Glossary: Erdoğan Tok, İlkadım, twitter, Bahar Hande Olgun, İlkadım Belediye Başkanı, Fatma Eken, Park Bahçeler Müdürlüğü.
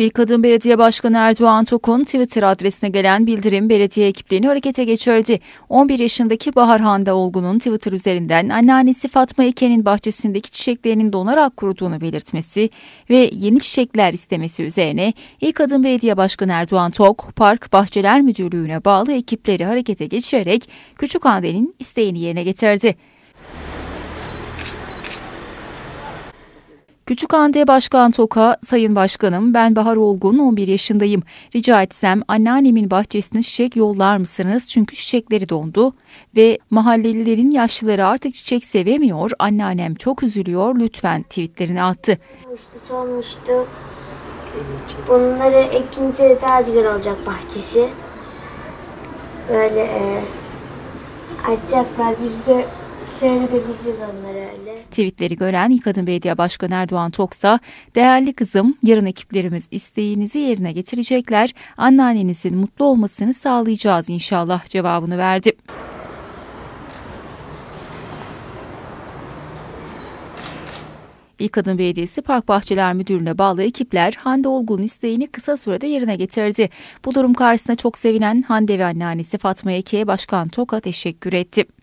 İlkadım Belediye Başkanı Erdoğan Tok'un Twitter adresine gelen bildirim belediye ekiplerini harekete geçirdi. 11 yaşındaki Bahar Hande Olgun'un Twitter üzerinden anneannesi Fatma Eken'in bahçesindeki çiçeklerinin donarak kuruduğunu belirtmesi ve yeni çiçekler istemesi üzerine İlkadım Belediye Başkanı Erdoğan Tok, Park Bahçeler Müdürlüğü'ne bağlı ekipleri harekete geçirerek Küçük Hande'nin isteğini yerine getirdi. Küçük Hande Başkan Tok'a, "Sayın Başkanım, ben Bahar Olgun, 11 yaşındayım. Rica etsem anneannemin bahçesine çiçek yollar mısınız? Çünkü çiçekleri dondu ve mahallelilerin yaşlıları artık çiçek sevemiyor. Anneannem çok üzülüyor. Lütfen." tweetlerini attı. Solmuştu. Bunları ekince daha güzel olacak bahçesi. Böyle açacaklar. Biz de seyredebileceğiz onları öyle. Tweetleri gören İlkadım Belediye Başkanı Erdoğan Tok'sa, "Değerli kızım, yarın ekiplerimiz isteğinizi yerine getirecekler. Anneannenizin mutlu olmasını sağlayacağız inşallah." cevabını verdi. İlkadım Belediyesi Park Bahçeler Müdürlüğü'ne bağlı ekipler Hande Olgun'un isteğini kısa sürede yerine getirdi. Bu durum karşısında çok sevinen Hande ve anneannesi Fatma Eken'e Başkan Tok'a teşekkür etti.